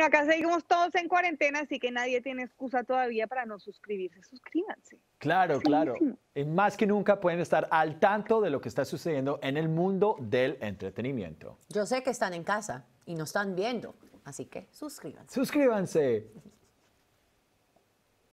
Bueno, acá seguimos todos en cuarentena, así que nadie tiene excusa todavía para no suscribirse. Suscríbanse. Claro, claro. Y más que nunca pueden estar al tanto de lo que está sucediendo en el mundo del entretenimiento. Yo sé que están en casa y nos están viendo, así que suscríbanse. Suscríbanse.